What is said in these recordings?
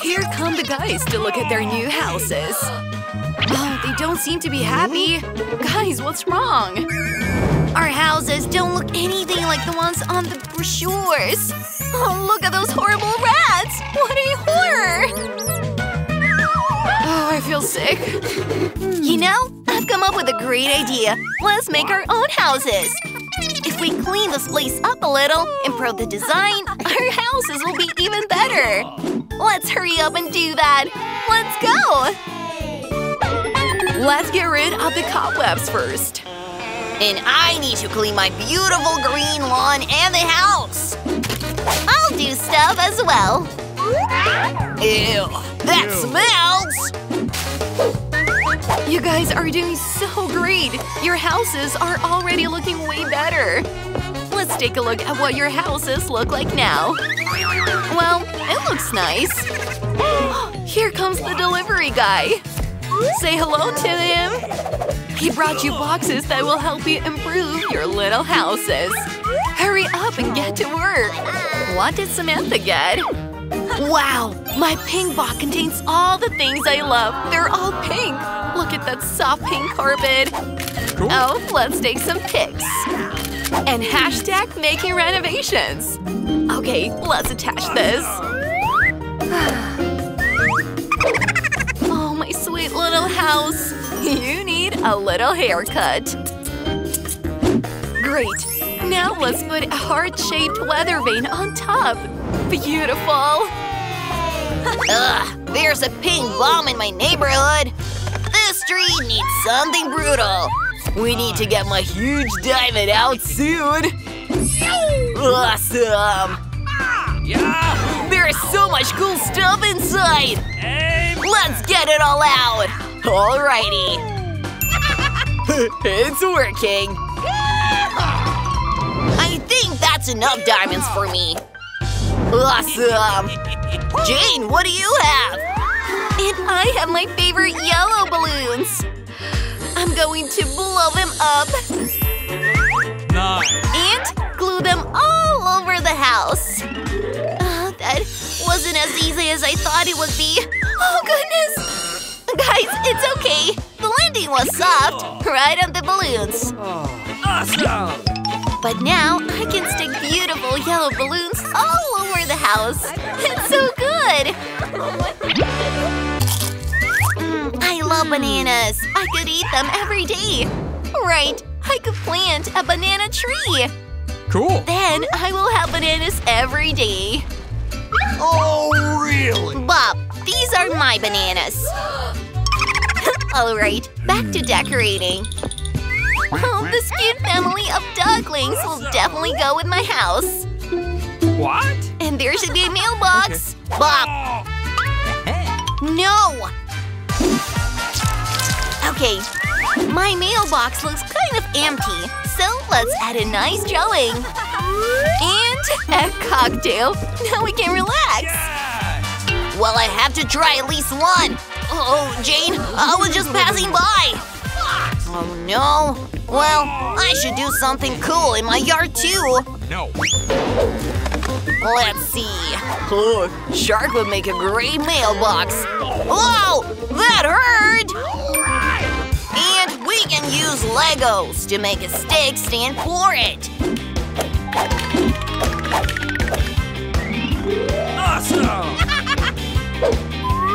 Here come the guys to look at their new houses. Oh, they don't seem to be happy. Guys, what's wrong? Our houses don't look anything like the ones on the brochures. Oh, look at those horrible rats! What a horror! Oh, I feel sick. You know, I've come up with a great idea. Let's make our own houses. If we clean this place up a little, improve the design, our houses will be even better. Let's hurry up and do that. Let's go! Let's get rid of the cobwebs first. And I need to clean my beautiful green lawn and the house. I'll do stuff as well. Ew, that smells! You guys are doing so great! Your houses are already looking way better! Let's take a look at what your houses look like now. Well, it looks nice. Here comes the delivery guy. Say hello to him. He brought you boxes that will help you improve your little houses. Hurry up and get to work! What did Samantha get? Wow! My pink box contains all the things I love! They're all pink! Look at that soft pink carpet! Cool. Oh, let's take some pics! And hashtag making renovations! Okay, let's attach this! Oh, my sweet little house! You need a little haircut! Great! Now let's put a heart-shaped weather vane on top! Beautiful! Ugh! There's a pink bomb in my neighborhood! This street needs something brutal! We need to get my huge diamond out soon! Awesome! Yeah. There's so much cool stuff inside! Let's get it all out! Alrighty! It's working! I think that's enough diamonds for me! Awesome! Jane, what do you have? And I have my favorite yellow balloons! I'm going to blow them up! Nice! And glue them all over the house! Oh, that wasn't as easy as I thought it would be! Oh, goodness! Guys, it's okay! The landing was soft, right on the balloons! Awesome! But now I can stick beautiful yellow balloons all over the house! It's so good! I love bananas! I could eat them every day! Right! I could plant a banana tree! Cool! Then I will have bananas every day! Oh, really? Bob, these are my bananas! Alright, back to decorating! Oh, this cute family of ducklings will definitely go with my house! What? And there should be a mailbox! Okay. Bob! No! Okay, my mailbox looks kind of empty, so let's add a nice drawing! And a cocktail! Now we can relax! Yeah. Well, I have to try at least one! Oh, Jane, I was just passing by! Oh no! Well, I should do something cool in my yard too! No! Let's see… Oh, shark would make a great mailbox! Whoa! That hurt! And we can use Legos to make a stick stand for it! Awesome!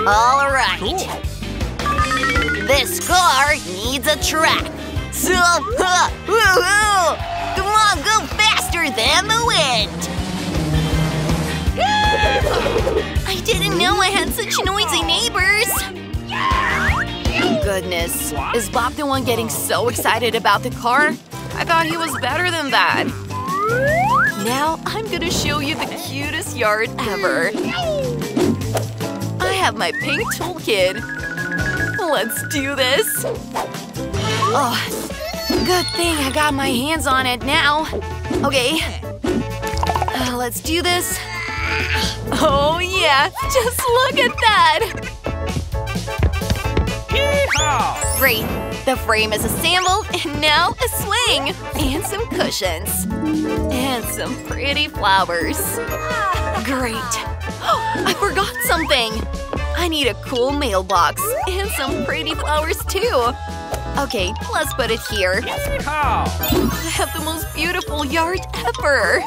Alright! Cool. This car needs a track! So, woohoo! Come on, go faster than the wind! I didn't know I had such noisy neighbors! Oh, goodness, is Bob the one getting so excited about the car? I thought he was better than that! Now I'm gonna show you the cutest yard ever! I have my pink toolkit! Let's do this! Oh, good thing I got my hands on it now! Okay, let's do this! Oh yeah, just look at that! Yeehaw! Great! The frame is assembled and now a swing! And some cushions! And some pretty flowers! Great! Oh, I forgot something! I need a cool mailbox. And some pretty flowers, too! Okay, let's put it here. I have the most beautiful yard ever!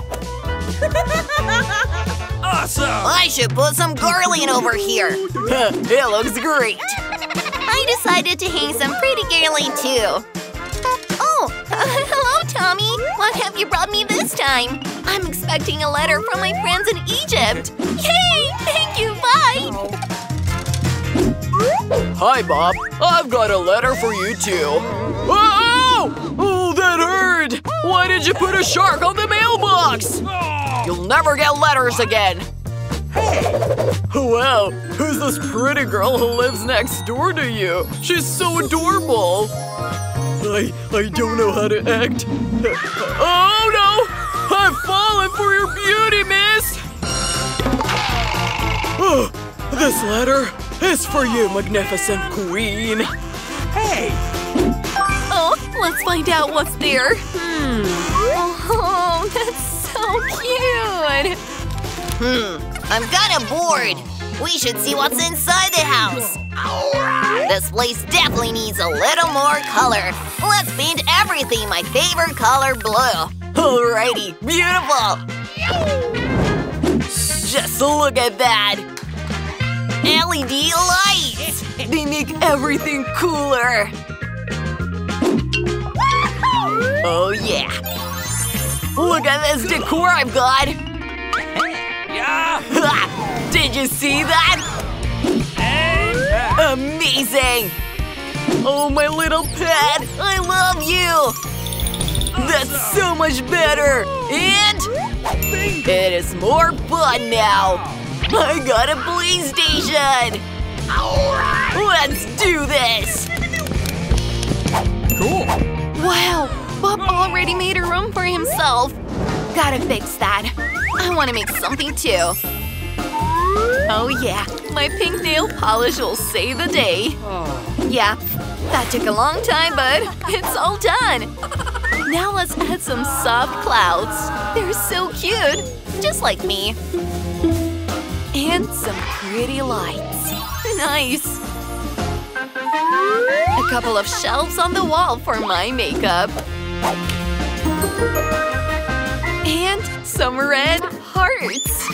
Awesome! I should put some garland over here! It looks great! I decided to hang some pretty garland, too! Oh! Hello, Tommy! What have you brought me this time? I'm expecting a letter from my friends in Egypt! Yay! Thank you! Bye! Hi, Bob. I've got a letter for you, too. Oh! Oh, that hurt! Why did you put a shark on the mailbox? You'll never get letters again. Wow, who's this pretty girl who lives next door to you? She's so adorable. I don't know how to act. Oh, no! I've fallen for your beauty, miss! Oh, this letter... It's for you, magnificent queen! Hey! Oh, let's find out what's there! Oh, that's so cute! I'm kinda bored! We should see what's inside the house! This place definitely needs a little more color! Let's paint everything my favorite color blue! Alrighty, beautiful! Just look at that! LED lights! They make everything cooler! Oh yeah! Look at this decor I've got! Did you see that? Amazing! Oh, my little pet! I love you! That's so much better! And… it is more fun now! I got a police station! Alright! Let's do this! Cool! Wow! Bob already made a room for himself! Gotta fix that! I wanna make something too! Oh yeah! My pink nail polish will save the day! Yeah, that took a long time, but it's all done! Now let's add some soft clouds! They're so cute! Just like me! And some pretty lights. Nice! A couple of shelves on the wall for my makeup. And some red hearts.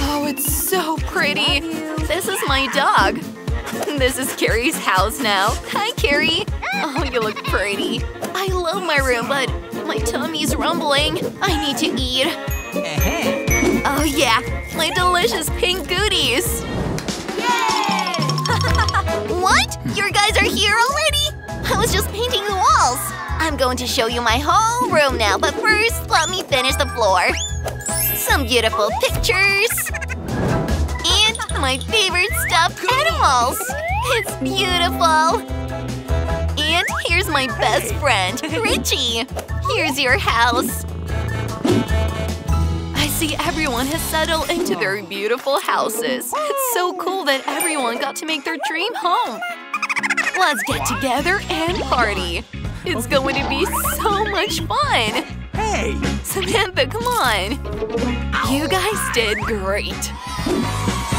Oh, it's so pretty. This is my dog. This is Carrie's house now. Hi, Carrie. Oh, you look pretty. I love my room, but my tummy's rumbling. I need to eat. Oh, yeah. My delicious pink goodies! Yay! What? Your guys are here already? I was just painting the walls! I'm going to show you my whole room now, but first let me finish the floor. Some beautiful pictures! And my favorite stuffed animals! It's beautiful! And here's my best friend, Richie! Here's your house! Everyone has settled into their beautiful houses. It's so cool that everyone got to make their dream home. Let's get together and party. It's going to be so much fun. Hey, Samantha, come on. You guys did great.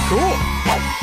Cool.